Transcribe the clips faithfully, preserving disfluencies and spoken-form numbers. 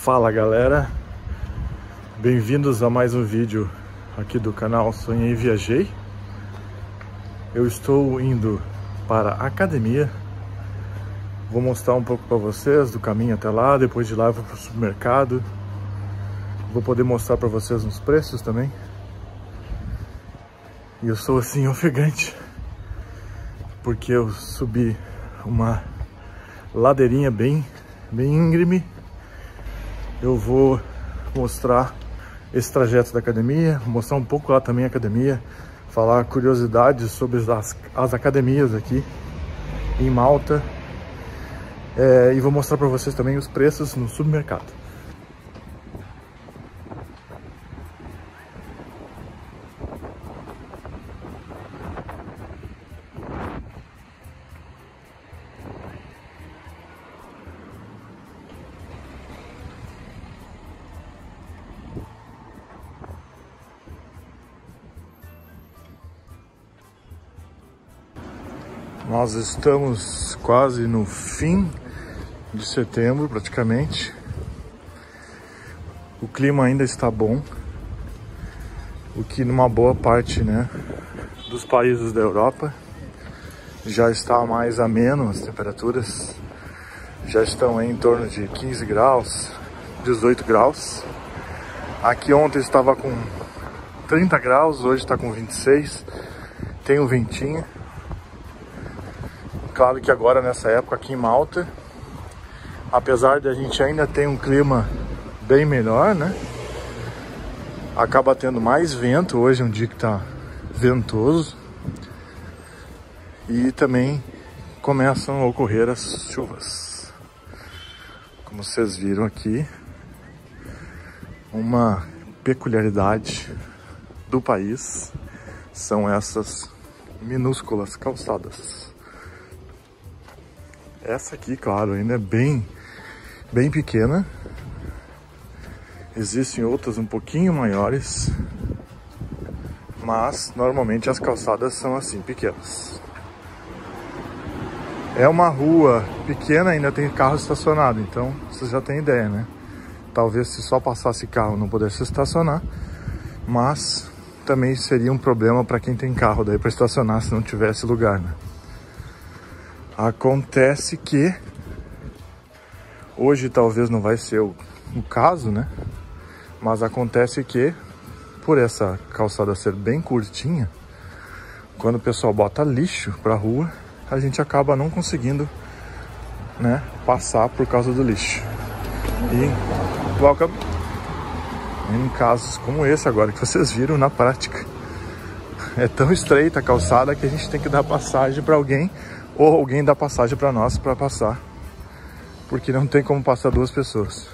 Fala galera, bem-vindos a mais um vídeo aqui do canal Sonhei e Viajei. Eu estou indo para a academia, vou mostrar um pouco para vocês do caminho até lá, depois de lá eu vou para o supermercado, vou poder mostrar para vocês uns preços também. E eu sou assim ofegante, porque eu subi uma ladeirinha bem, bem íngreme. Eu vou mostrar esse trajeto da academia, mostrar um pouco lá também a academia, falar curiosidades sobre as, as academias aqui em Malta, é, e vou mostrar para vocês também os preços no supermercado. Nós estamos quase no fim de setembro, praticamente. O clima ainda está bom, o que numa boa parte, né, dos países da Europa já está mais ameno, as temperaturas já estão em torno de quinze graus, dezoito graus. Aqui ontem estava com trinta graus, hoje está com vinte e seis, tem um ventinho. Claro que agora nessa época aqui em Malta, apesar de a gente ainda ter um clima bem melhor, né? Acaba tendo mais vento, hoje é um dia que tá ventoso. E também começam a ocorrer as chuvas. Como vocês viram aqui, uma peculiaridade do país são essas minúsculas calçadas. Essa aqui, claro, ainda é bem, bem pequena. Existem outras um pouquinho maiores, mas normalmente as calçadas são assim, pequenas. É uma rua pequena, ainda tem carro estacionado, então vocês já têm ideia, né? Talvez se só passasse carro não pudesse estacionar, mas também seria um problema para quem tem carro daí para estacionar se não tivesse lugar, né? Acontece que hoje talvez não vai ser o, o caso, né? Mas acontece que por essa calçada ser bem curtinha, quando o pessoal bota lixo pra rua, a gente acaba não conseguindo, né, passar por causa do lixo. E welcome. Em casos como esse agora que vocês viram na prática, é tão estreita a calçada que a gente tem que dar passagem pra alguém. Ou alguém dá passagem para nós para passar, porque não tem como passar duas pessoas.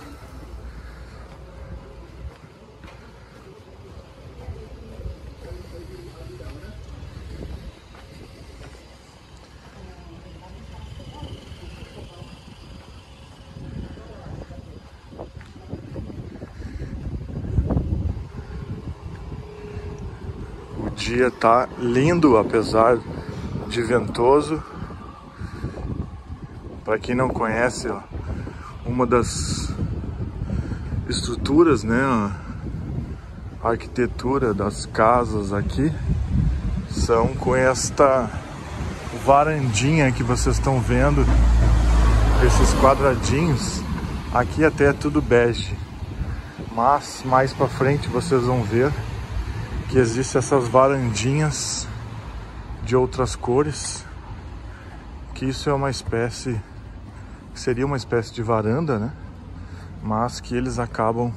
O dia tá lindo, apesar de ventoso. Para quem não conhece, ó, uma das estruturas, né, a arquitetura das casas aqui são com esta varandinha que vocês estão vendo, esses quadradinhos. Aqui até é tudo bege, mas mais para frente vocês vão ver que existem essas varandinhas de outras cores, que isso é uma espécie... seria uma espécie de varanda, né? Mas que eles acabam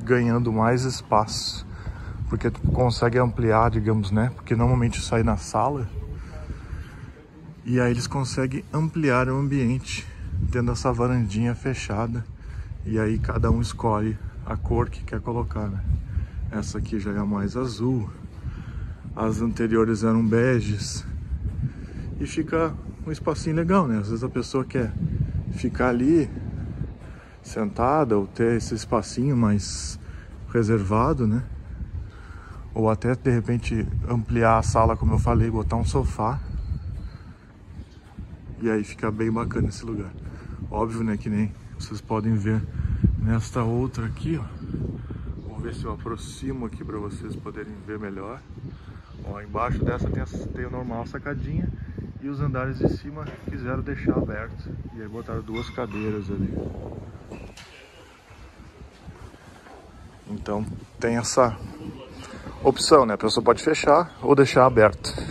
ganhando mais espaço, porque tu consegue ampliar, digamos, né? Porque normalmente sai na sala, e aí eles conseguem ampliar o ambiente tendo essa varandinha fechada, e aí cada um escolhe a cor que quer colocar, né? Essa aqui já é mais azul, as anteriores eram beges, e fica um espacinho legal, né? Às vezes a pessoa quer ficar ali sentada ou ter esse espacinho mais reservado, né? Ou até de repente ampliar a sala, como eu falei, botar um sofá, e aí fica bem bacana esse lugar. Óbvio, né, que nem vocês podem ver nesta outra aqui, ó. Vamos ver se eu aproximo aqui para vocês poderem ver melhor. Ó, embaixo dessa tem a, tem a normal sacadinha e os andares de cima quiseram deixar aberto e aí botaram duas cadeiras ali. Então tem essa opção, né? A pessoa pode fechar ou deixar aberto.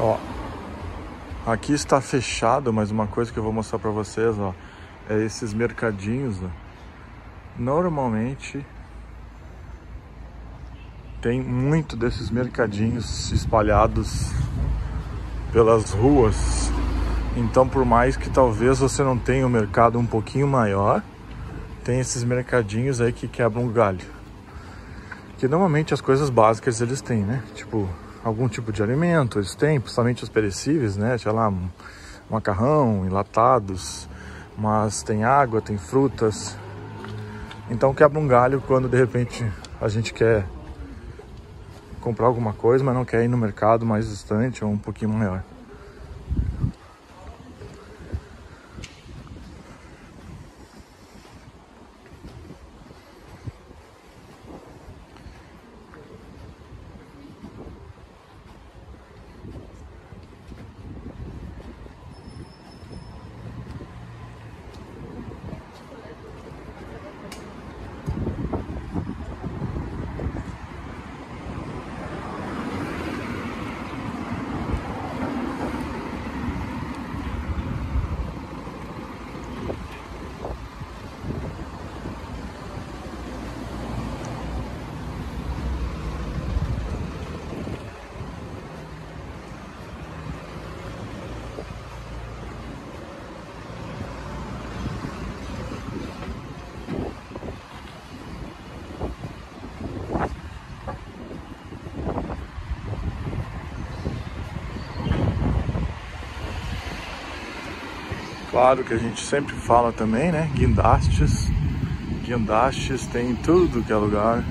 Ó, aqui está fechado, mas uma coisa que eu vou mostrar para vocês, ó, é esses mercadinhos, ó. Normalmente tem muito desses mercadinhos espalhados pelas ruas. Então, por mais que talvez você não tenha um mercado um pouquinho maior, tem esses mercadinhos aí que quebram o galho. Que normalmente as coisas básicas eles têm, né? Tipo, algum tipo de alimento eles têm, principalmente os perecíveis, né? Sei lá, macarrão, enlatados, mas tem água, tem frutas. Então quebra um galho quando de repente a gente quer comprar alguma coisa, mas não quer ir no mercado mais distante ou um pouquinho maior. Claro que a gente sempre fala também, né? Guindastes. Guindastes tem em tudo que é lugar.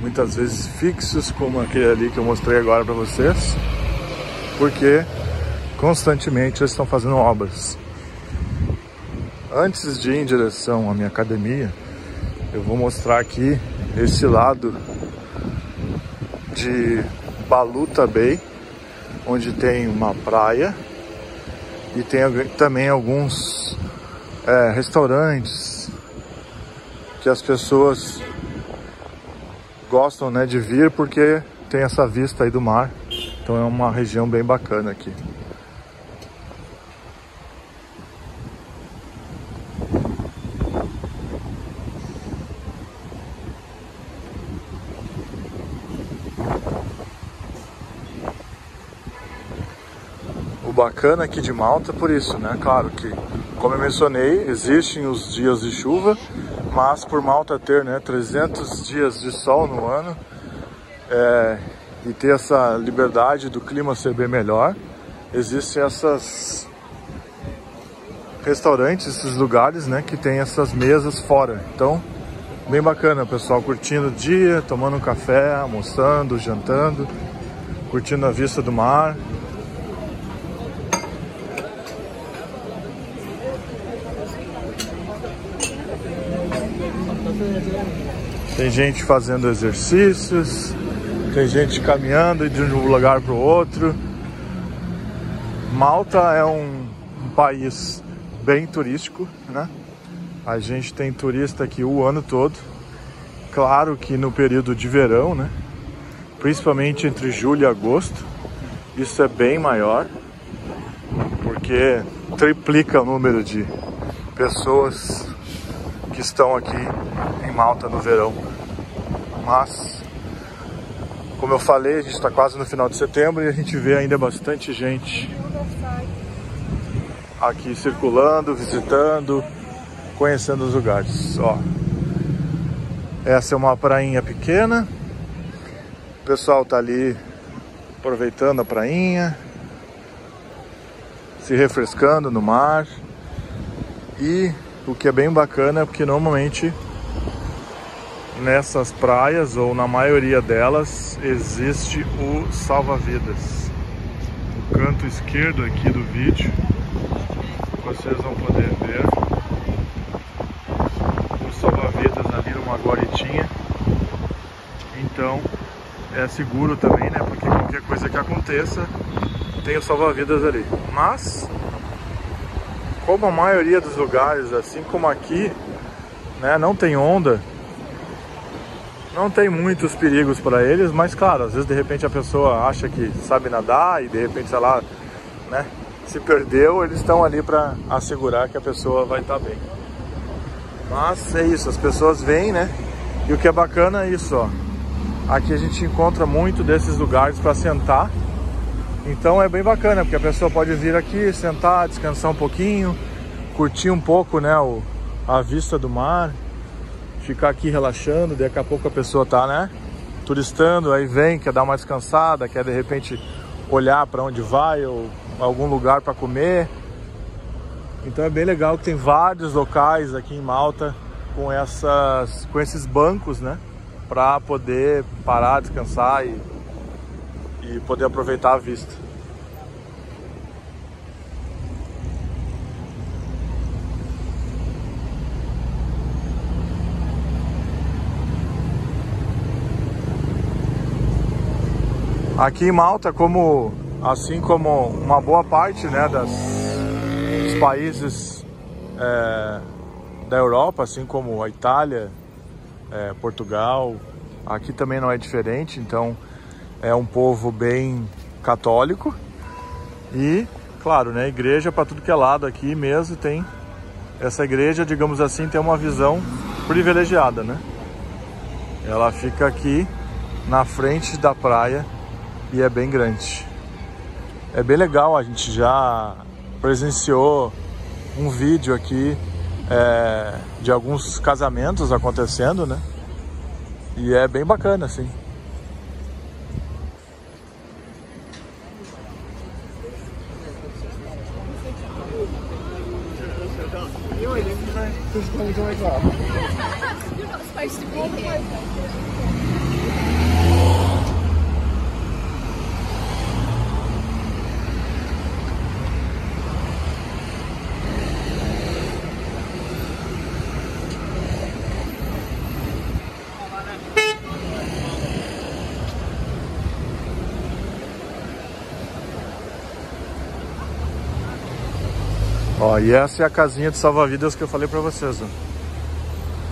Muitas vezes fixos, como aquele ali que eu mostrei agora para vocês. Porque constantemente eles estão fazendo obras. Antes de ir em direção à minha academia, eu vou mostrar aqui esse lado de Balluta Bay, onde tem uma praia. E tem também alguns é, restaurantes que as pessoas gostam, né, de vir porque tem essa vista aí do mar. Então é uma região bem bacana aqui. Bacana aqui de Malta, por isso, né? Claro que, como eu mencionei, existem os dias de chuva, mas por Malta ter, né, trezentos dias de sol no ano é, e ter essa liberdade do clima ser bem melhor, existem essas restaurantes, esses lugares, né, que tem essas mesas fora. Então, bem bacana, o pessoal curtindo o dia, tomando um café, almoçando, jantando, curtindo a vista do mar. Tem gente fazendo exercícios, tem gente caminhando de um lugar para o outro. Malta é um, um país bem turístico, né? A gente tem turista aqui o ano todo. Claro que no período de verão, né? Principalmente entre julho e agosto, isso é bem maior, porque triplica o número de pessoas que estão aqui em Malta no verão. Mas, como eu falei, a gente está quase no final de setembro e a gente vê ainda bastante gente aqui circulando, visitando, conhecendo os lugares. Ó, essa é uma prainha pequena. O pessoal tá ali aproveitando a prainha, se refrescando no mar. E o que é bem bacana é porque normalmente nessas praias, ou na maioria delas, existe o salva-vidas. No canto esquerdo aqui do vídeo, vocês vão poder ver o salva-vidas ali numa guaritinha. Então é seguro também, né? Porque qualquer coisa que aconteça, tem o salva-vidas ali. Mas, como a maioria dos lugares, assim como aqui, né, não tem onda, não tem muitos perigos para eles, mas claro, às vezes de repente a pessoa acha que sabe nadar e de repente, sei lá, né, se perdeu, eles estão ali para assegurar que a pessoa vai estar bem. Mas é isso, as pessoas vêm, né, e o que é bacana é isso, ó. Aqui a gente encontra muito desses lugares para sentar, então é bem bacana, porque a pessoa pode vir aqui, sentar, descansar um pouquinho, curtir um pouco, né, o, a vista do mar. Ficar aqui relaxando, daqui a pouco a pessoa tá, né, turistando, aí vem, quer dar uma descansada, quer de repente olhar para onde vai ou algum lugar para comer. Então é bem legal que tem vários locais aqui em Malta com essas, com esses bancos, né, para poder parar, descansar e, e poder aproveitar a vista. Aqui em Malta, como, assim como uma boa parte, né, das, dos países é, da Europa, assim como a Itália, é, Portugal, aqui também não é diferente, então é um povo bem católico e, claro, né, igreja para tudo que é lado aqui mesmo tem. Essa igreja, digamos assim, tem uma visão privilegiada, né? Ela fica aqui na frente da praia. E é bem grande. É bem legal, a gente já presenciou um vídeo aqui é, de alguns casamentos acontecendo, né? E é bem bacana, assim. Ó, e essa é a casinha de salva-vidas que eu falei pra vocês, ó.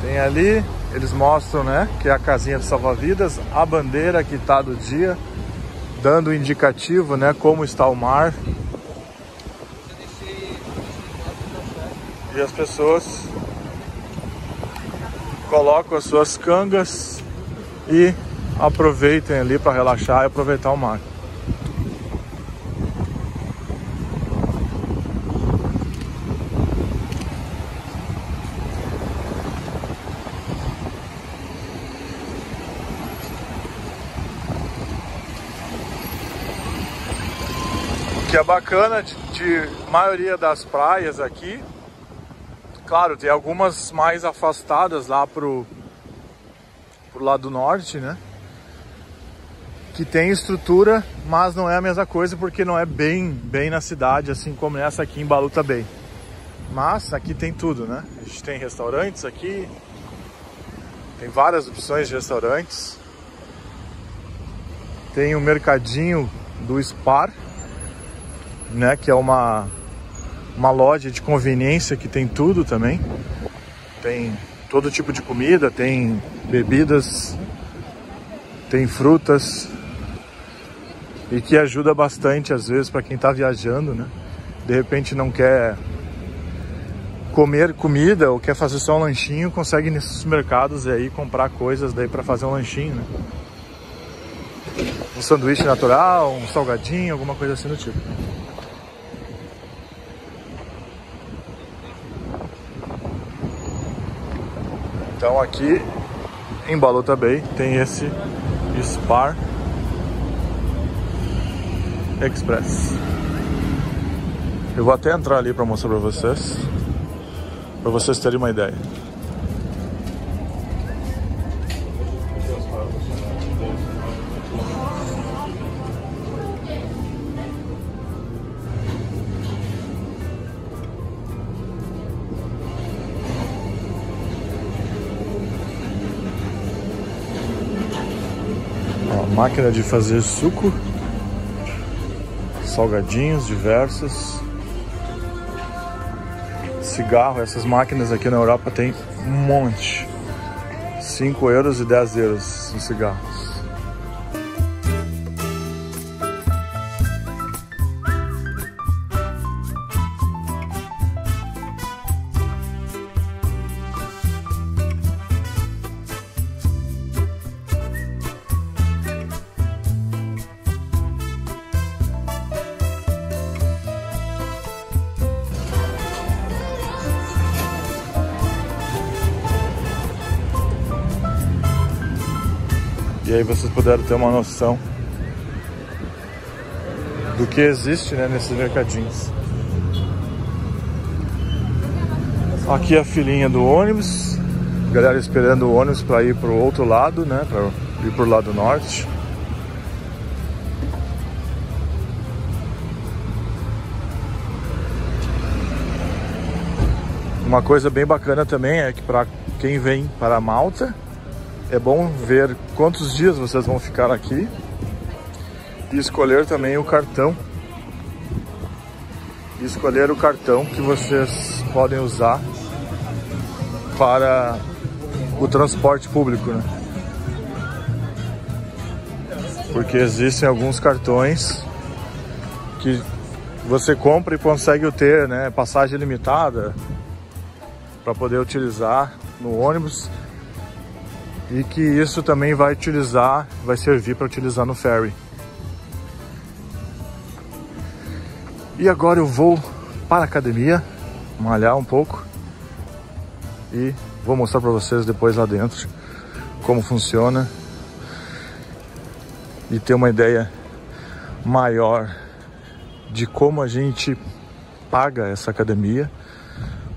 Tem ali, eles mostram, né, que é a casinha de salva-vidas, a bandeira que tá do dia, dando o indicativo, né, como está o mar. E as pessoas colocam as suas cangas e aproveitem ali para relaxar e aproveitar o mar. Que é bacana de, de maioria das praias aqui, claro, tem algumas mais afastadas lá pro, pro lado norte, né? Que tem estrutura, mas não é a mesma coisa porque não é bem, bem na cidade, assim como essa aqui em Balluta Bay. Mas aqui tem tudo, né? A gente tem restaurantes aqui, tem várias opções de restaurantes. Tem o mercadinho do Spar, né, que é uma, uma loja de conveniência que tem tudo também. Tem todo tipo de comida, tem bebidas, tem frutas. E que ajuda bastante, às vezes, para quem está viajando, né? De repente não quer comer comida ou quer fazer só um lanchinho, consegue ir nesses mercados e aí comprar coisas daí para fazer um lanchinho, né? Um sanduíche natural, um salgadinho, alguma coisa assim do tipo. Então aqui em Balluta Bay tem esse Spar Express. Eu vou até entrar ali para mostrar para vocês, para vocês terem uma ideia. Máquina de fazer suco, salgadinhos diversos, cigarro. Essas máquinas aqui na Europa tem um monte, cinco euros e dez euros os cigarros. E aí vocês puderam ter uma noção do que existe, né, nesses mercadinhos. Aqui a filinha do ônibus, galera esperando o ônibus para ir para o outro lado, né, para ir para o lado norte. Uma coisa bem bacana também é que para quem vem para Malta, é bom ver quantos dias vocês vão ficar aqui e escolher também o cartão. E escolher o cartão que vocês podem usar para o transporte público, né? Porque existem alguns cartões que você compra e consegue ter, né, passagem limitada para poder utilizar no ônibus. E que isso também vai utilizar, vai servir para utilizar no ferry. E agora eu vou para a academia, malhar um pouco. E vou mostrar para vocês depois lá dentro como funciona. E ter uma ideia maior de como a gente paga essa academia.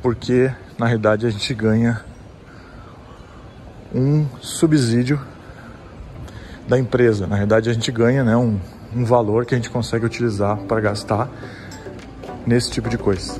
Porque na realidade a gente ganha um subsídio da empresa. Na verdade a gente ganha, né, um, um valor que a gente consegue utilizar para gastar nesse tipo de coisa.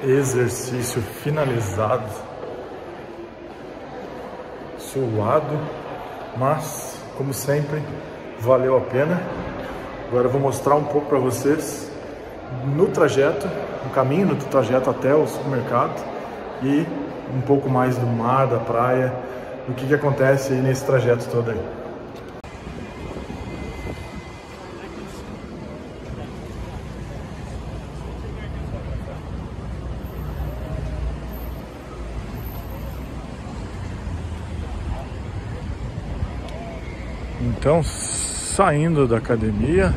Exercício finalizado, suado, mas como sempre valeu a pena. Agora eu vou mostrar um pouco para vocês no trajeto, no caminho do trajeto até o supermercado e um pouco mais do mar, da praia, do que que acontece aí nesse trajeto todo aí. Então, saindo da academia,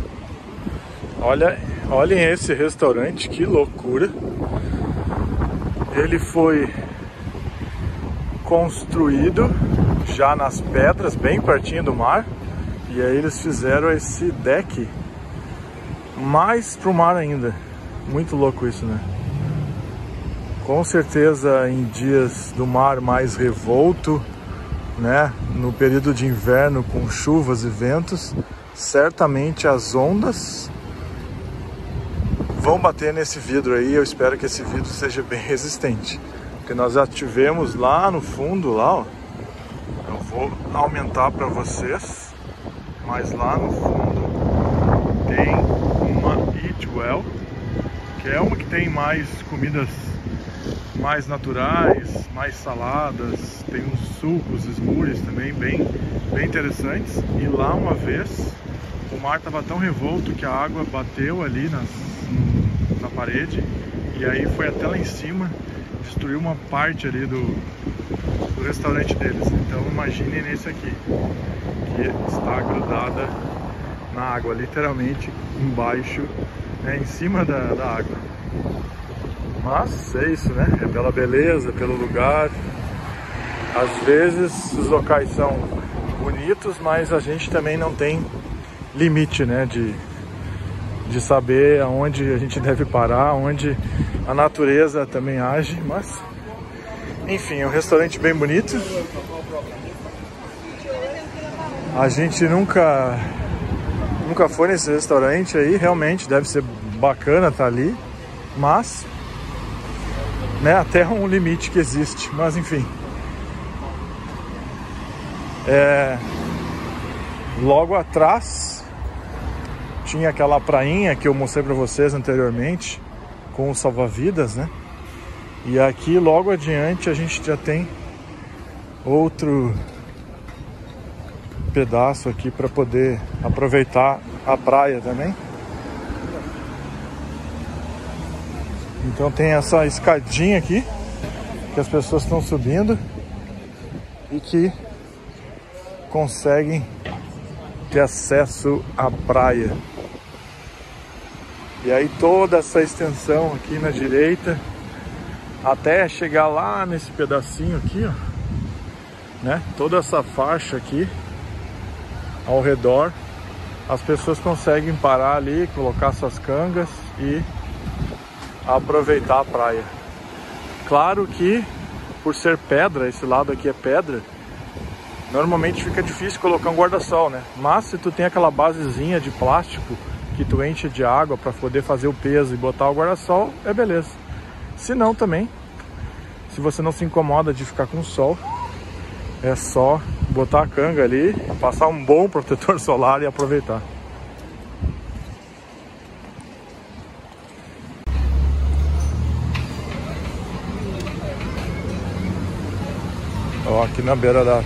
olha, olhem esse restaurante, que loucura! Ele foi construído já nas pedras, bem pertinho do mar, e aí eles fizeram esse deck mais pro mar ainda. Muito louco isso, né? Com certeza em dias do mar mais revolto, né, no período de inverno com chuvas e ventos, certamente as ondas vão bater nesse vidro aí. Eu espero que esse vidro seja bem resistente, porque nós já tivemos lá no fundo, lá, ó, eu vou aumentar para vocês, mas lá no fundo tem uma Eat Well, que é uma que tem mais comidas mais naturais, mais saladas, tem uns sucos, smoothies também bem, bem interessantes. E lá uma vez o mar estava tão revolto que a água bateu ali nas, na parede e aí foi até lá em cima, destruiu uma parte ali do, do restaurante deles. Então imaginem nesse aqui, que está grudada na água, literalmente embaixo, né, em cima da, da água. Mas é isso, né? É pela beleza, pelo lugar. Às vezes os locais são bonitos, mas a gente também não tem limite, né? De, de saber aonde a gente deve parar, onde a natureza também age. Mas, enfim, é um restaurante bem bonito. A gente nunca, nunca foi nesse restaurante aí. Realmente deve ser bacana estar ali. Mas, né, até um limite que existe, mas enfim, é, logo atrás tinha aquela prainha que eu mostrei para vocês anteriormente com o salva-vidas, né? E aqui logo adiante a gente já tem outro pedaço aqui para poder aproveitar a praia também. Então tem essa escadinha aqui, que as pessoas estão subindo e que conseguem ter acesso à praia. E aí toda essa extensão aqui na direita, até chegar lá nesse pedacinho aqui, ó, né? Toda essa faixa aqui, ao redor, as pessoas conseguem parar ali, colocar suas cangas e aproveitar a praia. Claro que por ser pedra, esse lado aqui é pedra, normalmente fica difícil colocar um guarda-sol, né? Mas se tu tem aquela basezinha de plástico que tu enche de água para poder fazer o peso e botar o guarda-sol, é beleza. Se não também, se você não se incomoda de ficar com sol, é só botar a canga ali, passar um bom protetor solar e aproveitar. Ó, aqui na beira da,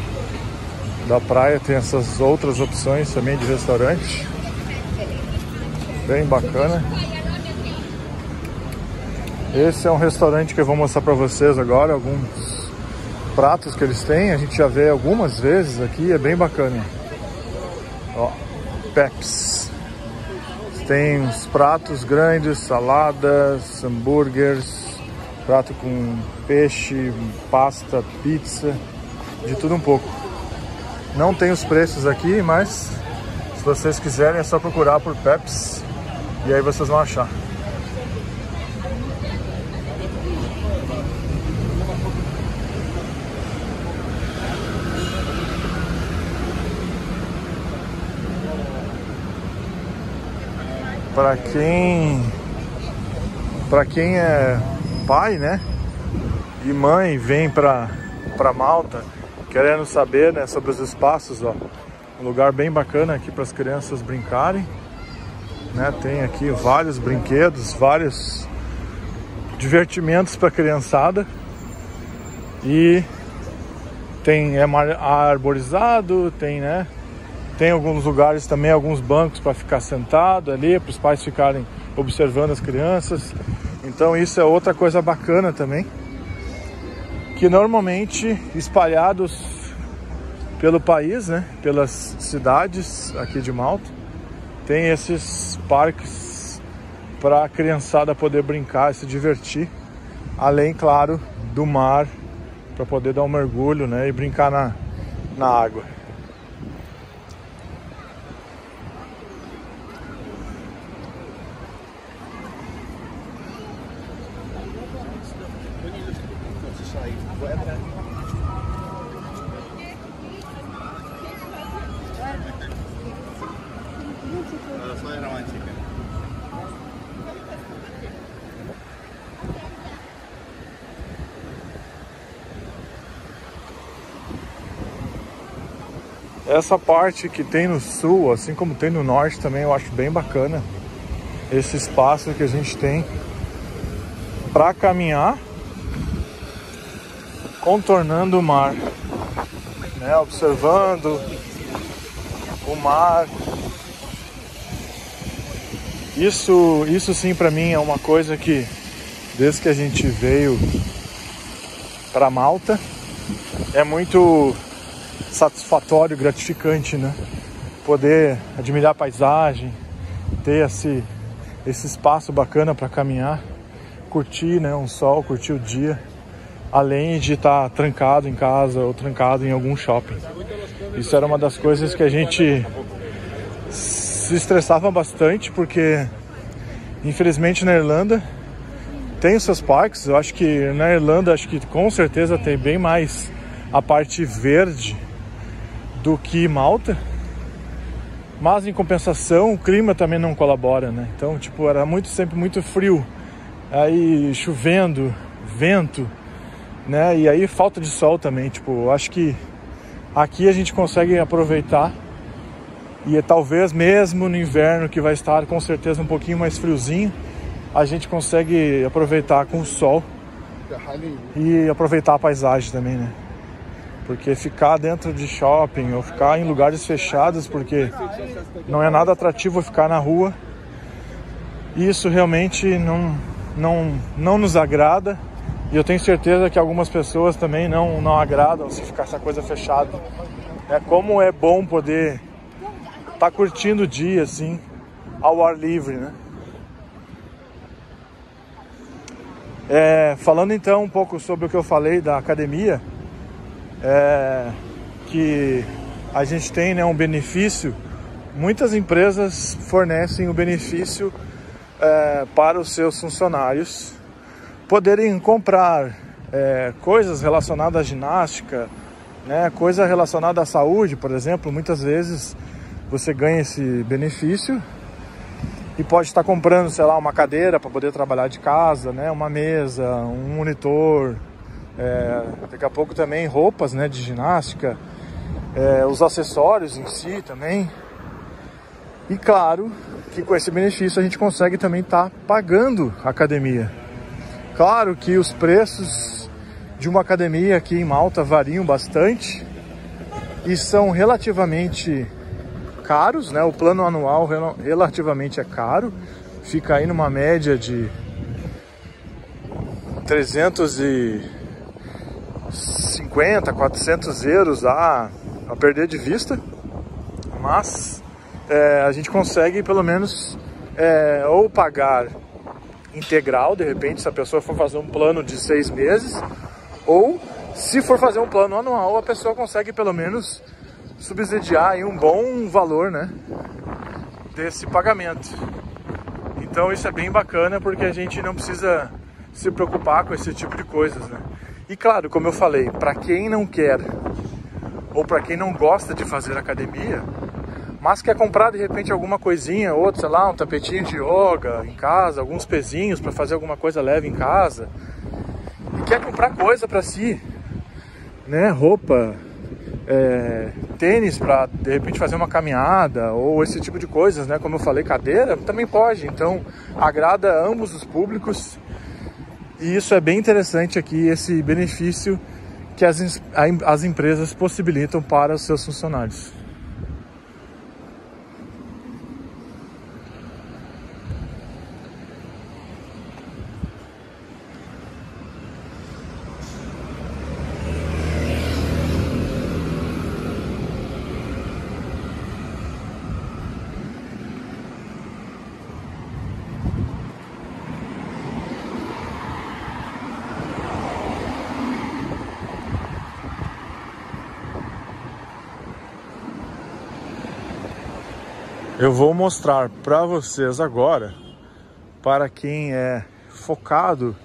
da praia tem essas outras opções também de restaurante. Bem bacana. Esse é um restaurante que eu vou mostrar pra vocês agora, alguns pratos que eles têm. A gente já vê algumas vezes aqui, é bem bacana. Ó, Peps. Tem uns pratos grandes, saladas, hambúrgueres, prato com peixe, pasta, pizza, de tudo um pouco. Não tem os preços aqui, mas se vocês quiserem é só procurar por Peps e aí vocês vão achar. Para quem, para quem é pai, né, e mãe vem pra, pra Malta querendo saber, né, sobre os espaços, ó, um lugar bem bacana aqui para as crianças brincarem, né, tem aqui vários brinquedos, vários divertimentos para criançada e tem, é arborizado, tem, né, tem alguns lugares também, alguns bancos para ficar sentado ali, para os pais ficarem observando as crianças. Então isso é outra coisa bacana também, que normalmente espalhados pelo país, né, pelas cidades aqui de Malta, tem esses parques para a criançada poder brincar, se divertir, além, claro, do mar, para poder dar um mergulho, né, e brincar na, na água. Essa parte que tem no sul, assim como tem no norte também, eu acho bem bacana esse espaço que a gente tem para caminhar contornando o mar, né? Observando o mar. Isso, isso sim para mim é uma coisa que desde que a gente veio para Malta é muito satisfatório, gratificante, né? Poder admirar a paisagem, ter esse, esse espaço bacana para caminhar, curtir, né, um sol, curtir o dia, além de estar trancado em casa ou trancado em algum shopping. Isso era uma das coisas que a gente se estressava bastante, porque infelizmente na Irlanda tem os seus parques. Eu acho que na Irlanda acho que com certeza tem bem mais a parte verde do que Malta, mas em compensação o clima também não colabora, né? Então tipo era muito sempre muito frio, aí chovendo, vento, né? E aí falta de sol também. Tipo, eu acho que aqui a gente consegue aproveitar, e talvez mesmo no inverno, que vai estar com certeza um pouquinho mais friozinho, a gente consegue aproveitar com o sol e aproveitar a paisagem também, né? Porque ficar dentro de shopping ou ficar em lugares fechados, porque não é nada atrativo ficar na rua, isso realmente não, não, não nos agrada. E eu tenho certeza que algumas pessoas também não, não agradam se ficar essa coisa fechada. É como é bom poder estar curtindo o dia, assim, ao ar livre, né? É, falando então um pouco sobre o que eu falei da academia, é, que a gente tem, né, um benefício. Muitas empresas fornecem o benefício é, para os seus funcionários poderem comprar é, coisas relacionadas à ginástica, né, coisa relacionada à saúde, por exemplo. Muitas vezes você ganha esse benefício e pode estar comprando, sei lá, uma cadeira para poder trabalhar de casa, né, uma mesa, um monitor, é, daqui a pouco também roupas, né, de ginástica, é, os acessórios em si também. E claro que com esse benefício a gente consegue também estar pagando a academia. Claro que os preços de uma academia aqui em Malta variam bastante e são relativamente caros, né? O plano anual relativamente é caro, fica aí numa média de trezentos e cinquenta, quatrocentos euros a, a perder de vista, mas é, a gente consegue pelo menos é, ou pagar integral, de repente, se a pessoa for fazer um plano de seis meses, ou se for fazer um plano anual, a pessoa consegue pelo menos subsidiar aí um bom valor, né, desse pagamento. Então isso é bem bacana, porque a gente não precisa se preocupar com esse tipo de coisas, né? E claro, como eu falei, para quem não quer ou para quem não gosta de fazer academia, mas quer comprar de repente alguma coisinha, outro, sei lá, um tapetinho de yoga em casa, alguns pezinhos para fazer alguma coisa leve em casa, e quer comprar coisa para si, né, roupa, é, tênis para de repente fazer uma caminhada ou esse tipo de coisas, né, como eu falei, cadeira, também pode. Então agrada ambos os públicos, e isso é bem interessante aqui, esse benefício que as, as empresas possibilitam para os seus funcionários. Eu vou mostrar para vocês agora, para quem é focado,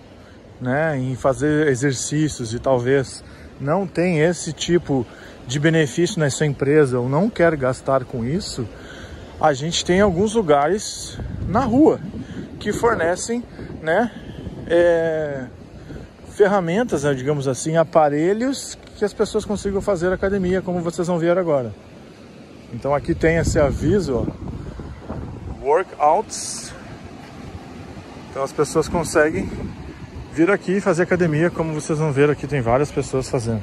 né, em fazer exercícios e talvez não tem esse tipo de benefício na sua empresa ou não quer gastar com isso, a gente tem alguns lugares na rua que fornecem, né, é, ferramentas, né, digamos assim, aparelhos que as pessoas consigam fazer academia, como vocês vão ver agora. Então aqui tem esse aviso, ó, workouts. Então as pessoas conseguem vir aqui e fazer academia, como vocês vão ver aqui, tem várias pessoas fazendo.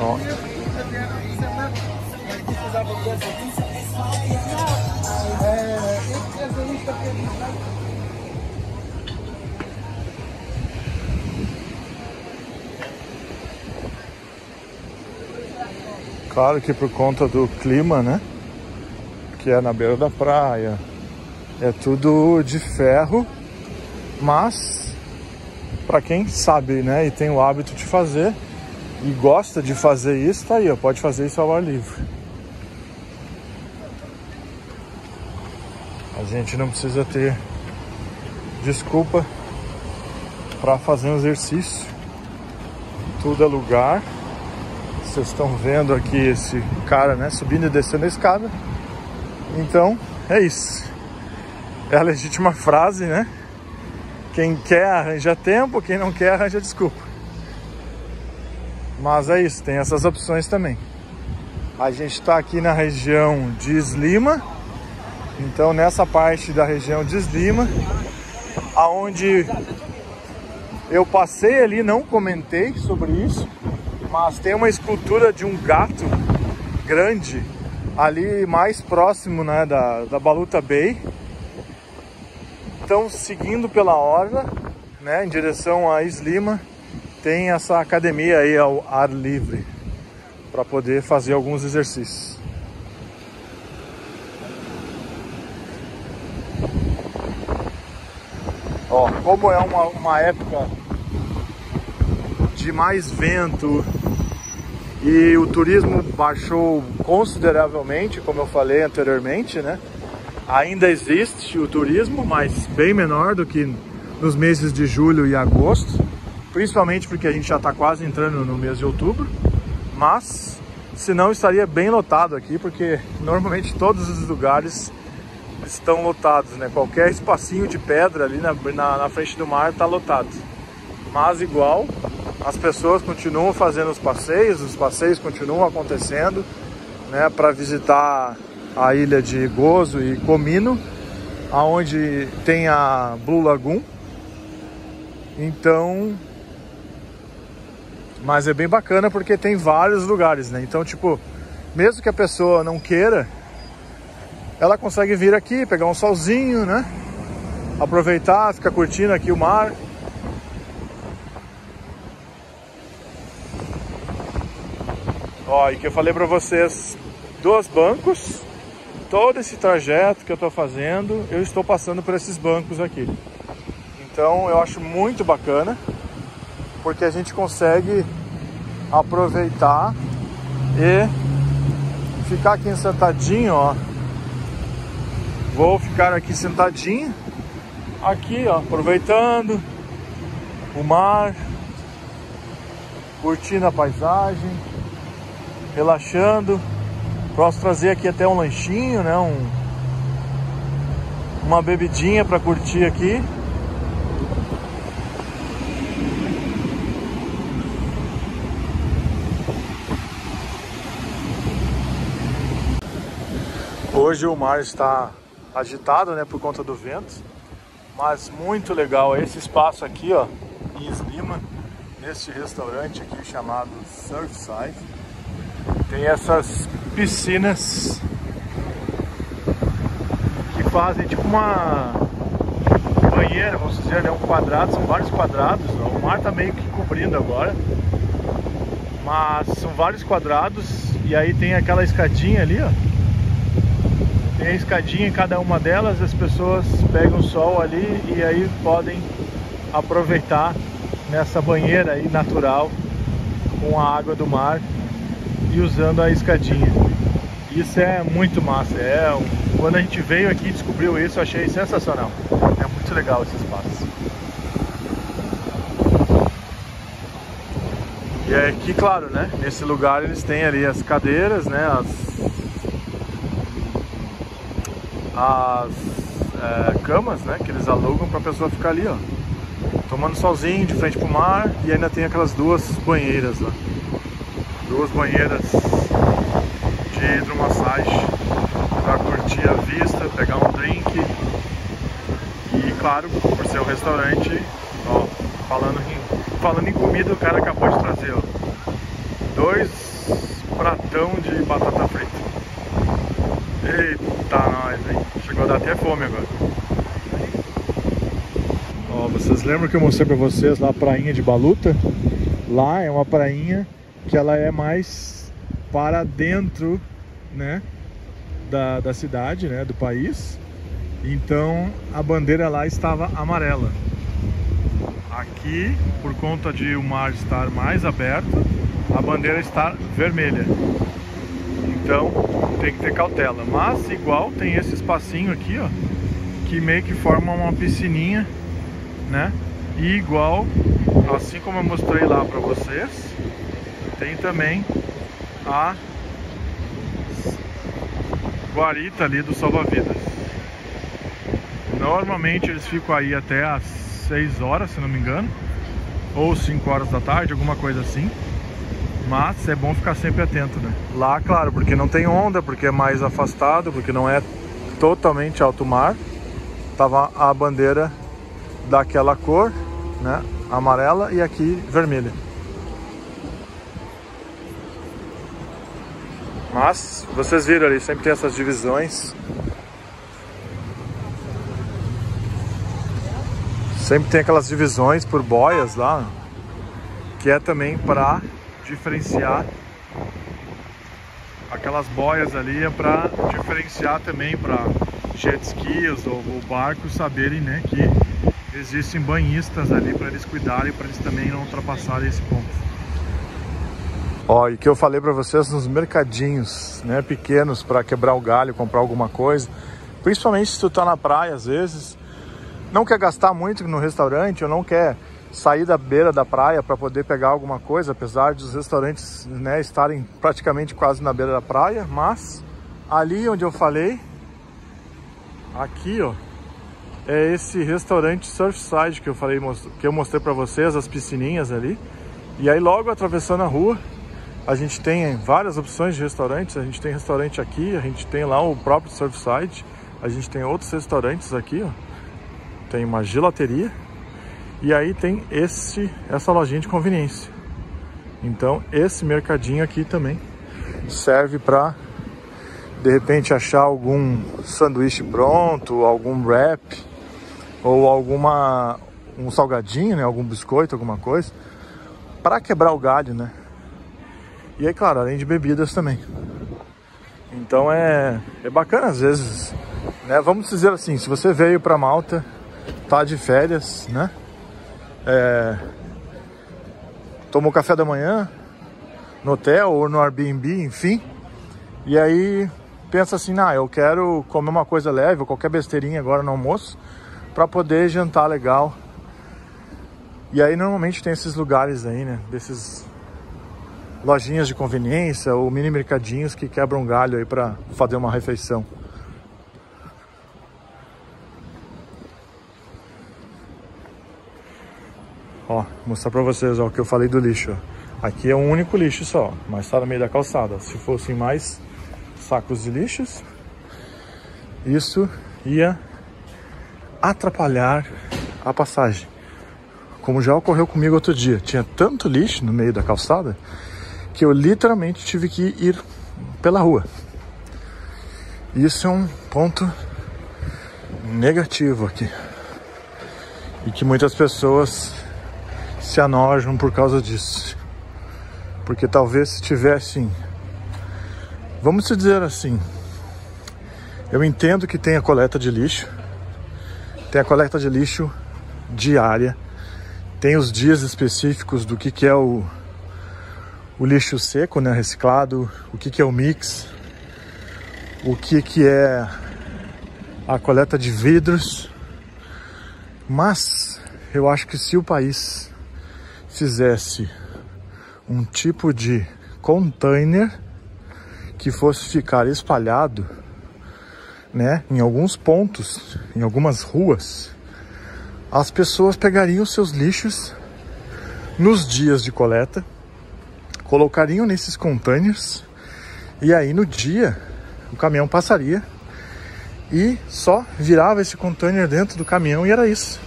Ó. Claro que por conta do clima, né? Que é na beira da praia, é tudo de ferro, mas para quem sabe, né, e tem o hábito de fazer e gosta de fazer isso, tá aí, ó, pode fazer isso ao ar livre. A gente não precisa ter desculpa para fazer um exercício. Tudo é lugar. Vocês estão vendo aqui esse cara, né, subindo e descendo a escada. Então, é isso. É a legítima frase, né? Quem quer arranja tempo, quem não quer arranja desculpa. Mas é isso, tem essas opções também. A gente está aqui na região de Sliema. Então nessa parte da região de Sliema, aonde eu passei ali, não comentei sobre isso, mas tem uma escultura de um gato grande ali mais próximo, né, da, da Balluta Bay. Então seguindo pela orla, né, em direção a Sliema, tem essa academia aí ao ar livre para poder fazer alguns exercícios. Ó, como é uma, uma época de mais vento e o turismo baixou consideravelmente, como eu falei anteriormente, né? Ainda existe o turismo, mas bem menor do que nos meses de julho e agosto. Principalmente porque a gente já está quase entrando no mês de outubro, mas se não estaria bem lotado aqui, porque normalmente todos os lugares estão lotados, né? Qualquer espacinho de pedra ali na, na, na frente do mar está lotado. Mas igual, as pessoas continuam fazendo os passeios, os passeios continuam acontecendo, né? Para visitar a ilha de Gozo e Comino, aonde tem a Blue Lagoon. Então, mas é bem bacana porque tem vários lugares, né? Então, tipo, mesmo que a pessoa não queira, ela consegue vir aqui, pegar um solzinho, né? Aproveitar, ficar curtindo aqui o mar. Ó, e que eu falei pra vocês, dois bancos. Todo esse trajeto que eu tô fazendo, eu estou passando por esses bancos aqui. Então, eu acho muito bacana, porque a gente consegue aproveitar e ficar aqui sentadinho, ó. Vou ficar aqui sentadinho, aqui, ó, aproveitando o mar, curtindo a paisagem, relaxando. Posso trazer aqui até um lanchinho, né, um, uma bebidinha para curtir aqui. Hoje o mar está agitado, né, por conta do vento, mas muito legal esse espaço aqui, ó, em Sliema, neste restaurante aqui chamado Surfside. Tem essas piscinas que fazem tipo uma banheira, vamos dizer, né, um quadrado, são vários quadrados, ó. O mar está meio que cobrindo agora, mas são vários quadrados e aí tem aquela escadinha ali, ó. Tem a escadinha em cada uma delas, as pessoas pegam o sol ali e aí podem aproveitar nessa banheira aí natural com a água do mar e usando a escadinha. Isso é muito massa, é, quando a gente veio aqui e descobriu isso, eu achei sensacional, é muito legal esse espaço. E é que, claro, né, nesse lugar eles têm ali as cadeiras, né, as... as é, camas, né, que eles alugam para a pessoa ficar ali, ó. tomando solzinho de frente pro mar, e ainda tem aquelas duas banheiras lá. Duas banheiras de hidromassagem para curtir a vista, pegar um drink. E claro, por ser um restaurante, ó, falando em, falando em comida, o cara acabou de trazer, ó, dois pratão de batata frita. Eita, nós, hein? Chegou a dar até fome agora. Ó, vocês lembram que eu mostrei pra vocês lá a prainha de Balluta? Lá é uma prainha que ela é mais para dentro, né, da, da cidade, né, do país. Então a bandeira lá estava amarela. Aqui, por conta de o mar estar mais aberto, a bandeira está vermelha. Então tem que ter cautela. Mas igual tem esse espacinho aqui, ó, que meio que forma uma piscininha, né? E igual, assim como eu mostrei lá para vocês, tem também a guarita ali do salva-vidas. Normalmente eles ficam aí até às seis horas, se não me engano, ou cinco horas da tarde, alguma coisa assim. Mas é bom ficar sempre atento, né? Lá, claro, porque não tem onda, porque é mais afastado, porque não é totalmente alto mar. Tava a bandeira daquela cor, né? Amarela, e aqui vermelha. Mas vocês viram ali, sempre tem essas divisões. Sempre tem aquelas divisões por boias lá, que é também para diferenciar. Aquelas boias ali é para diferenciar também para jet skis ou, ou barcos saberem, né, que existem banhistas ali para eles cuidarem, para eles também não ultrapassarem esse ponto. Ó, e que eu falei para vocês nos mercadinhos, né, pequenos, para quebrar o galho, comprar alguma coisa. Principalmente se tu tá na praia, às vezes, não quer gastar muito no restaurante, ou não quer sair da beira da praia para poder pegar alguma coisa, apesar dos restaurantes, né, estarem praticamente quase na beira da praia. Mas ali onde eu falei, aqui, ó, é esse restaurante Surfside que eu falei, que eu mostrei para vocês, as piscininhas ali. E aí logo atravessando a rua, a gente tem várias opções de restaurantes. A gente tem restaurante aqui, a gente tem lá o próprio Surfside, a gente tem outros restaurantes aqui, ó. Tem uma gelateria e aí tem esse, essa lojinha de conveniência. Então esse mercadinho aqui também serve para, de repente, achar algum sanduíche pronto, algum wrap ou alguma, um salgadinho, né, algum biscoito, alguma coisa, para quebrar o galho, né? E aí, claro, além de bebidas também. Então é, é bacana às vezes, né? Vamos dizer assim, se você veio para Malta, tá de férias, né? É, tomou café da manhã no hotel ou no Airbnb, enfim. E aí pensa assim, ah, eu quero comer uma coisa leve, ou qualquer besteirinha agora no almoço, para poder jantar legal. E aí normalmente tem esses lugares aí, né? Desses lojinhas de conveniência ou mini mercadinhos que quebram galho aí para fazer uma refeição. Ó, vou mostrar pra vocês, ó, o que eu falei do lixo. Aqui é um único lixo só, mas tá no meio da calçada. Se fossem mais sacos de lixos, isso ia atrapalhar a passagem. Como já ocorreu comigo outro dia, tinha tanto lixo no meio da calçada que eu literalmente tive que ir pela rua. Isso é um ponto negativo aqui. E que muitas pessoas se enojam por causa disso. Porque talvez se tivessem, vamos dizer assim, eu entendo que tem a coleta de lixo, tem a coleta de lixo diária, tem os dias específicos do que, que é o, o lixo seco, né, reciclado, o que, que é o mix, o que, que é a coleta de vidros. Mas eu acho que se o país fizesse um tipo de container que fosse ficar espalhado, né, em alguns pontos, em algumas ruas, as pessoas pegariam seus lixos nos dias de coleta, colocariam nesses contêineres e aí no dia o caminhão passaria e só virava esse contêiner dentro do caminhão e era isso.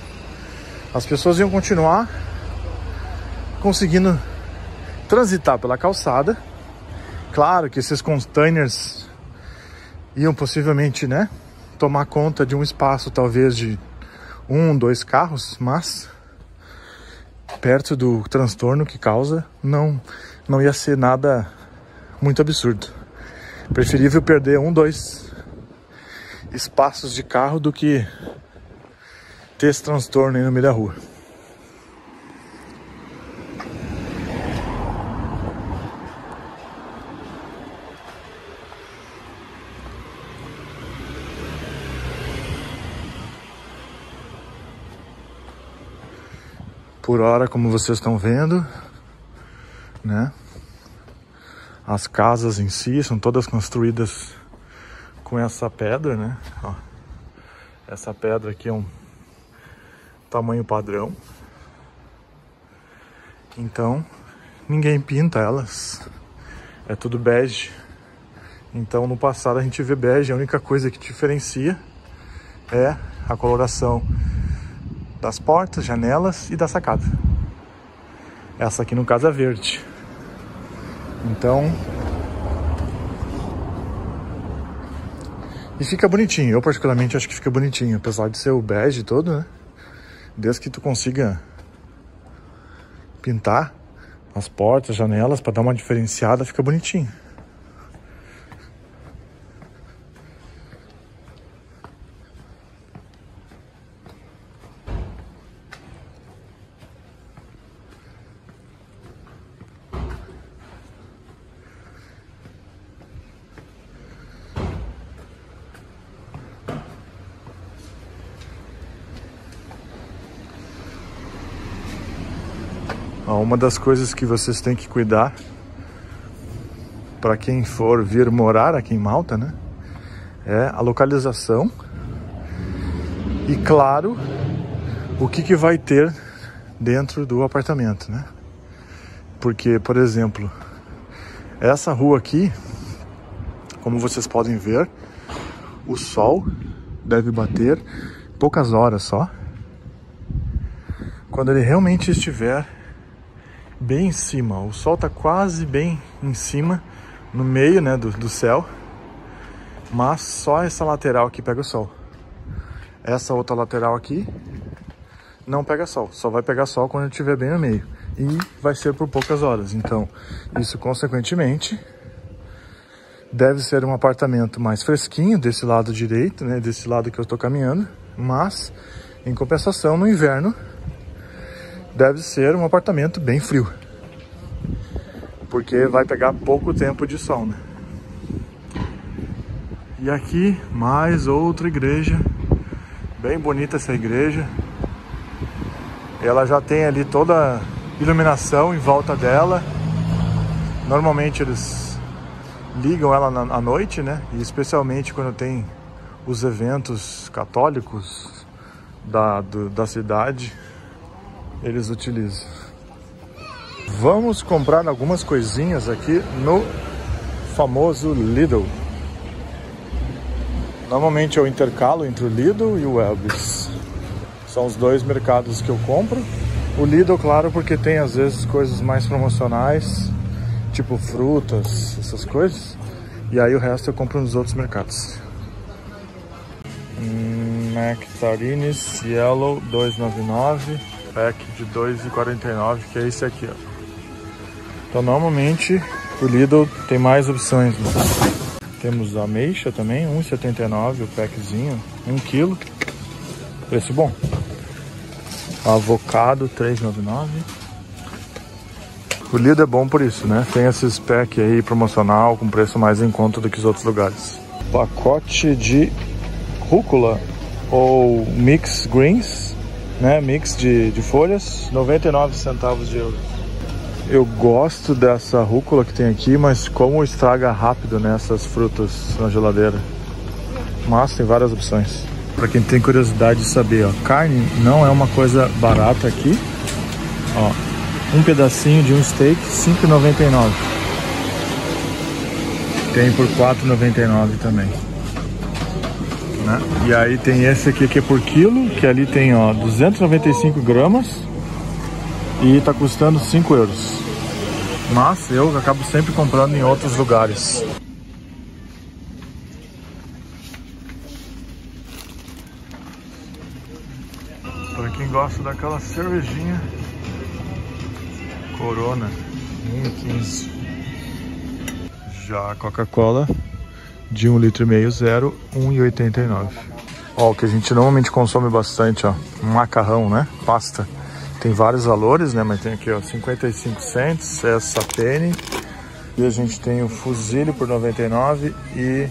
As pessoas iam continuar conseguindo transitar pela calçada. Claro que esses contêineres iam possivelmente, né, tomar conta de um espaço talvez de um, dois carros, mas perto do transtorno que causa, não, não ia ser nada muito absurdo. Preferível perder um, dois espaços de carro do que ter esse transtorno aí no meio da rua. Por hora, como vocês estão vendo, né? As casas em si são todas construídas com essa pedra, né? Ó, essa pedra aqui é um tamanho padrão. Então, ninguém pinta elas. É tudo bege. Então, no passado a gente vê bege. A única coisa que diferencia é a coloração das portas, janelas e da sacada. Essa aqui no caso é verde. Então, e fica bonitinho. Eu particularmente acho que fica bonitinho, apesar de ser o bege todo, né? Desde que tu consiga pintar as portas, janelas para dar uma diferenciada, fica bonitinho. Uma das coisas que vocês têm que cuidar para quem for vir morar aqui em Malta, né, é a localização e, claro, o que que vai ter dentro do apartamento, né? Porque, por exemplo, essa rua aqui, como vocês podem ver, o sol deve bater poucas horas só. Quando ele realmente estiver bem em cima, o sol tá quase bem em cima, no meio, né, do, do céu, mas só essa lateral aqui pega o sol. Essa outra lateral aqui não pega sol, só vai pegar sol quando estiver bem no meio, e vai ser por poucas horas. Então, isso consequentemente deve ser um apartamento mais fresquinho desse lado direito, né, desse lado que eu tô caminhando, mas em compensação no inverno deve ser um apartamento bem frio, porque vai pegar pouco tempo de sol, né? E aqui mais outra igreja, bem bonita essa igreja. Ela já tem ali toda a iluminação em volta dela. Normalmente eles ligam ela na, à noite, né? E especialmente quando tem os eventos católicos da, do, da cidade, eles utilizam. Vamos comprar algumas coisinhas aqui no famoso Lidl. Normalmente eu intercalo entre o Lidl e o Welbee's. São os dois mercados que eu compro. O Lidl, claro, porque tem às vezes coisas mais promocionais, tipo frutas, essas coisas. E aí o resto eu compro nos outros mercados. Nectarines Yellow dois reais e noventa e nove centavos. Pack de dois reais e quarenta e nove centavos, que é esse aqui, ó. Então normalmente o Lidl tem mais opções, né? Temos a ameixa também, um real e setenta e nove centavos o packzinho, um quilo, preço bom. Avocado três reais e noventa e nove centavos. O Lidl é bom por isso, né? Tem esses pack aí promocional com preço mais em conta do que os outros lugares. Pacote de rúcula ou mix greens, né, mix de, de folhas, noventa e nove centavos de euro. Eu gosto dessa rúcula que tem aqui, mas como estraga rápido nessas frutas na geladeira. Mas tem várias opções. Para quem tem curiosidade de saber, ó, carne não é uma coisa barata aqui. Ó, um pedacinho de um steak, cinco e noventa e nove. Tem por quatro e noventa e nove também. Né? E aí tem esse aqui que é por quilo, que ali tem, ó, duzentos e noventa e cinco gramas e tá custando cinco euros. Mas eu acabo sempre comprando em outros lugares. Para quem gosta daquela cervejinha, Corona, um e quinze. Já a Coca-Cola de um litro e meio, zero, um e oitenta e nove. Ó, o que a gente normalmente consome bastante, ó, macarrão, né? Pasta. Tem vários valores, né? Mas tem aqui, ó, cinquenta e cinco cents, essa penny. E a gente tem o fusilho por noventa e nove e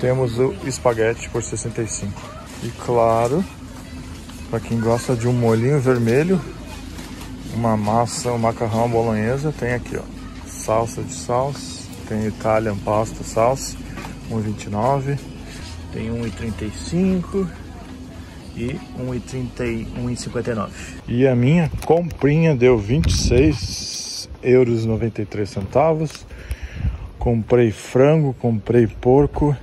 temos o espaguete por sessenta e cinco. E claro, para quem gosta de um molhinho vermelho, uma massa, um macarrão bolonhesa, tem aqui, ó, salsa de salsa, tem Italian pasta salsa, um e vinte e nove, tem um e trinta e cinco. E um e cinquenta e nove. E a minha comprinha deu vinte e seis euros e noventa e três centavos. Comprei frango, comprei porco,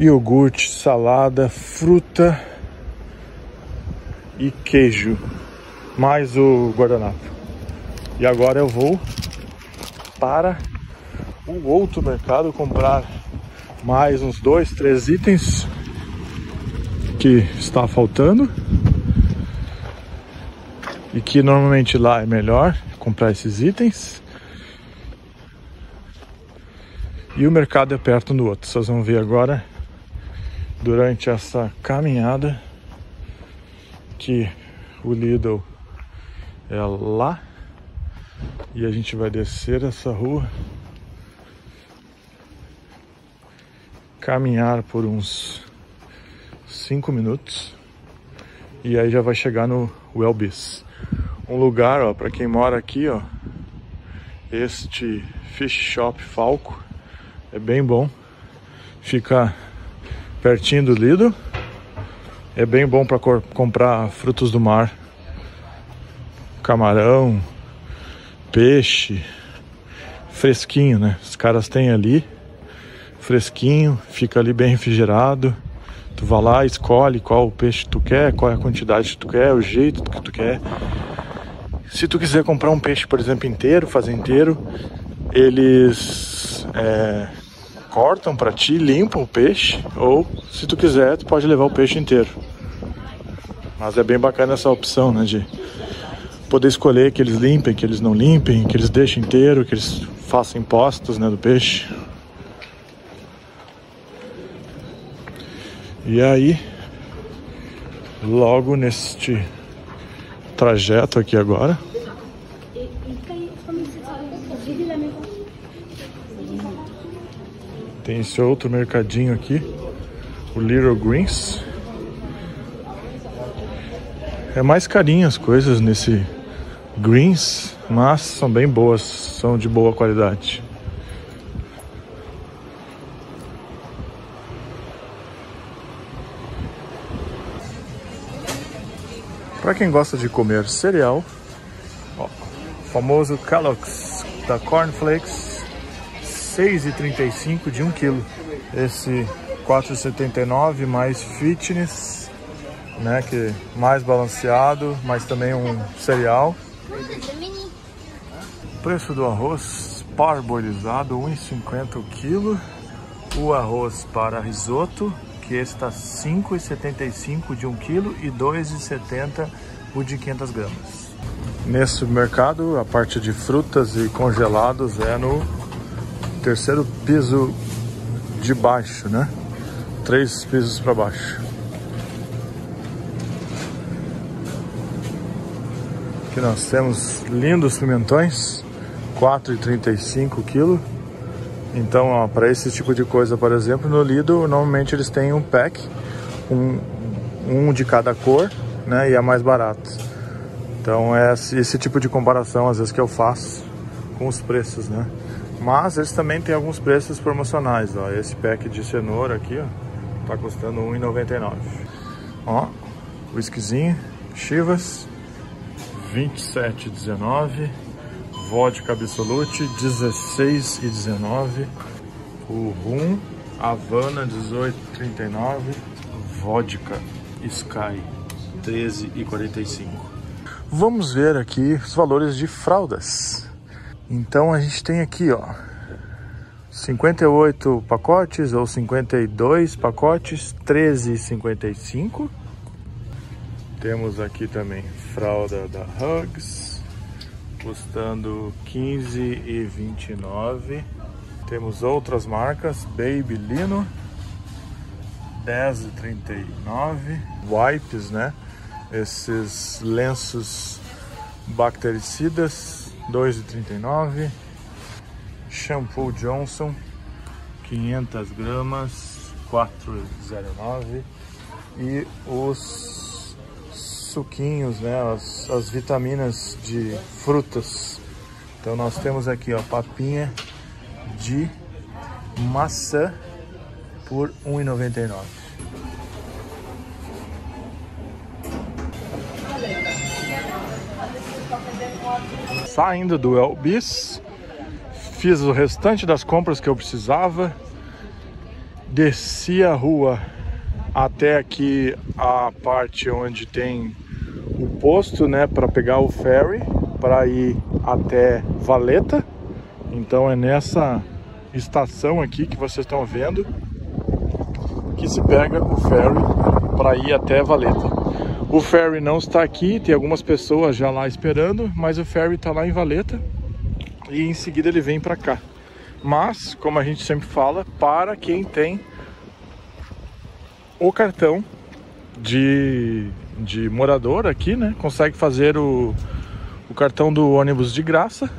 iogurte, salada, fruta e queijo, mais o guardanapo. E agora eu vou para o outro mercado comprar mais uns dois, três itens que está faltando e que normalmente lá é melhor comprar esses itens. E o mercado é perto um do outro. Vocês vão ver agora durante essa caminhada que o Lidl é lá e a gente vai descer essa rua, caminhar por uns cinco minutos e aí já vai chegar no Welbee's, um lugar, ó, para quem mora aqui, ó, este fish shop Falco é bem bom, fica pertinho do Lidl, é bem bom para comprar frutos do mar, camarão, peixe fresquinho, né? Os caras têm ali fresquinho, fica ali bem refrigerado. Tu vai lá, escolhe qual peixe tu quer, qual é a quantidade que tu quer, o jeito que tu quer. Se tu quiser comprar um peixe, por exemplo, inteiro, fazer inteiro, eles é, cortam pra ti, limpam o peixe, ou se tu quiser, tu pode levar o peixe inteiro. Mas é bem bacana essa opção, né, de poder escolher que eles limpem, que eles não limpem, que eles deixem inteiro, que eles façam postas, né, do peixe. E aí, logo neste trajeto aqui agora, tem esse outro mercadinho aqui, o Little Greens. É mais carinho as coisas nesse Greens, mas são bem boas, são de boa qualidade. Para quem gosta de comer cereal, ó, o famoso Kellogg's da Corn Flakes, seis e trinta e cinco de um quilo. Esse quatro e setenta e nove mais fitness, né, que mais balanceado, mas também um cereal. O preço do arroz parboilizado, um e cinquenta o quilo. O arroz para risoto, que está cinco e setenta e cinco de um quilo e dois e setenta o de quinhentas gramas. Nesse mercado, a parte de frutas e congelados é no terceiro piso de baixo, né? Três pisos para baixo. Aqui nós temos lindos pimentões, quatro e trinta e cinco o quilo. Então, para esse tipo de coisa, por exemplo, no Lidl, normalmente eles têm um pack, um, um de cada cor, né, e é mais barato. Então, é esse tipo de comparação, às vezes, que eu faço com os preços, né. Mas eles também têm alguns preços promocionais, ó. Esse pack de cenoura aqui, ó, Tá custando um e noventa e nove. Ó, whiskyzinho, Chivas, vinte e sete e dezenove. Vodka Absolute, dezesseis e dezenove. O rum, Havana, dezoito e trinta e nove. Vodka Sky, treze e quarenta e cinco. Vamos ver aqui os valores de fraldas. Então a gente tem aqui, ó, cinquenta e oito pacotes ou cinquenta e dois pacotes, treze e cinquenta e cinco. Temos aqui também fralda da Hugs, custando quinze e vinte e nove. Temos outras marcas, Baby Lino, dez e trinta e nove. Wipes, né? Esses lenços bactericidas, dois e trinta e nove. Shampoo Johnson, quinhentas gramas, quatro e zero nove. E os suquinhos, né? As, as vitaminas de frutas. Então nós temos aqui, ó, papinha de maçã por um e noventa e nove. Saindo do Welbee's, fiz o restante das compras que eu precisava, desci a rua até aqui a parte onde tem o posto, né, para pegar o ferry para ir até Valletta. Então é nessa estação aqui que vocês estão vendo que se pega o ferry para ir até Valletta. O ferry não está aqui, tem algumas pessoas já lá esperando, mas o ferry está lá em Valletta e em seguida ele vem para cá. Mas, como a gente sempre fala, para quem tem o cartão de, de morador aqui, né, consegue fazer o, o cartão do ônibus de graça,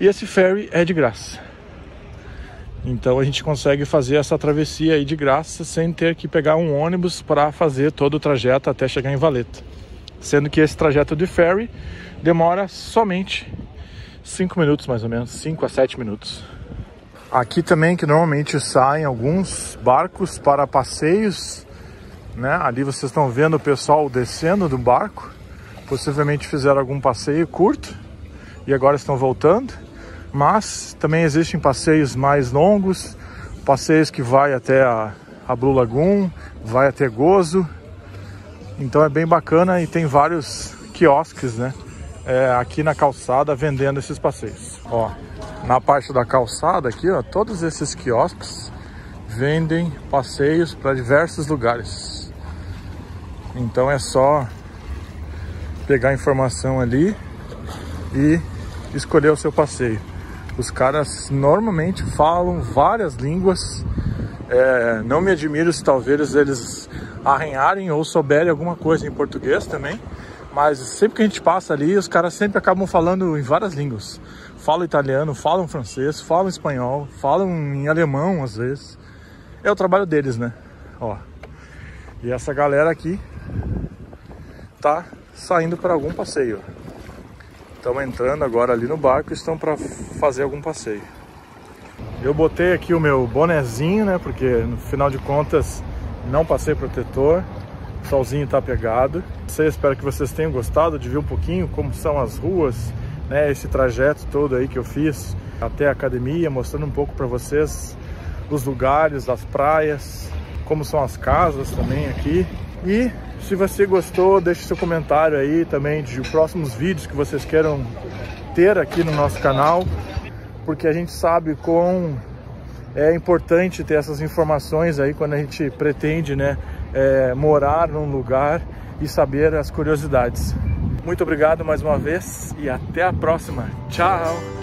e esse ferry é de graça. Então a gente consegue fazer essa travessia aí de graça sem ter que pegar um ônibus para fazer todo o trajeto até chegar em Valletta. Sendo que esse trajeto de ferry demora somente cinco minutos, mais ou menos, cinco a sete minutos. Aqui também que normalmente saem alguns barcos para passeios, né? Ali vocês estão vendo o pessoal descendo do barco, possivelmente fizeram algum passeio curto e agora estão voltando. Mas também existem passeios mais longos, passeios que vai até a, a Blue Lagoon, vai até Gozo. Então é bem bacana e tem vários quiosques, né, é, aqui na calçada vendendo esses passeios. Ó, na parte da calçada aqui, ó, todos esses quiosques vendem passeios para diversos lugares. Então é só pegar a informação ali e escolher o seu passeio. Os caras normalmente falam várias línguas, é, não me admiro se talvez eles arranharem ou souberem alguma coisa em português também, mas sempre que a gente passa ali, os caras sempre acabam falando em várias línguas. Falam italiano, falam francês, falam espanhol, falam em alemão às vezes. É o trabalho deles, né? Ó, e essa galera aqui tá saindo para algum passeio. Estão entrando agora ali no barco e estão para fazer algum passeio. Eu botei aqui o meu bonezinho, né? Porque no final de contas não passei protetor, o solzinho tá pegado. Eu espero que vocês tenham gostado de ver um pouquinho como são as ruas, né? Esse trajeto todo aí que eu fiz até a academia, mostrando um pouco para vocês os lugares, as praias, como são as casas também aqui. E se você gostou, deixe seu comentário aí também de próximos vídeos que vocês queiram ter aqui no nosso canal, porque a gente sabe quão é importante ter essas informações aí quando a gente pretende, né, é, morar num lugar e saber as curiosidades. Muito obrigado mais uma vez e até a próxima. Tchau!